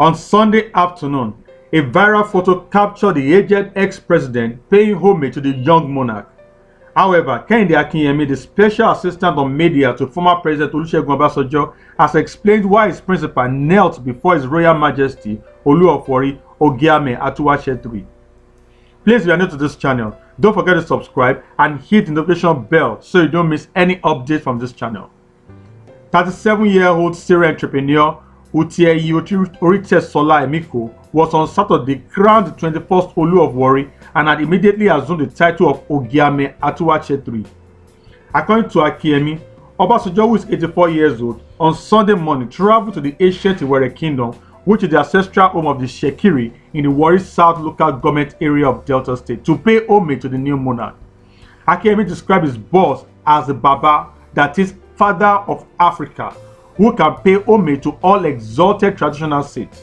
On Sunday afternoon, a viral photo captured the aged ex-president paying homage to the young monarch. However, Kehinde Akinyemi, the special assistant on media to former President Olusegun Obasanjo, has explained why his principal knelt before His Royal Majesty, Olu of Warri, Ogiame Atuwatse III. Please, if you are new to this channel, don't forget to subscribe and hit the notification bell so you don't miss any updates from this channel. 37-year-old Syrian entrepreneur Utieyoritsesola Emiko was on Saturday crowned the 21st Olu of Warri and had immediately assumed the title of Ogiame Atuwatse III. According to Akinyemi, Obasanjo, who is 84 years old, on Sunday morning traveled to the ancient Iweri kingdom, which is the ancestral home of the Shekiri in the Warri South local government area of Delta State, to pay homage to the new monarch. Akinyemi described his boss as the Baba, that is, Father of Africa, who can pay homage to all exalted traditional seats.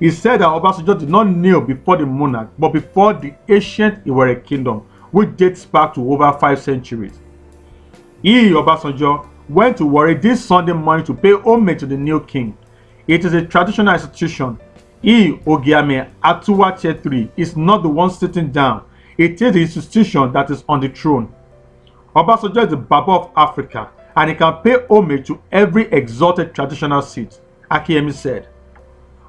He said that Obasanjo did not kneel before the monarch, but before the ancient Iweri kingdom, which dates back to over 5 centuries. He, Obasanjo, went to Warri this Sunday morning to pay homage to the new king. It is a traditional institution. He, Ogiame Atuwatse III, is not the one sitting down. It is the institution that is on the throne. Obasanjo is the Baba of Africa, and he can pay homage to every exalted traditional seat, Akinyemi said.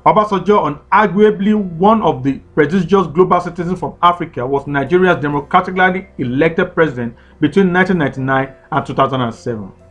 Obasanjo, arguably one of the prestigious global citizens from Africa, was Nigeria's democratically elected president between 1999 and 2007.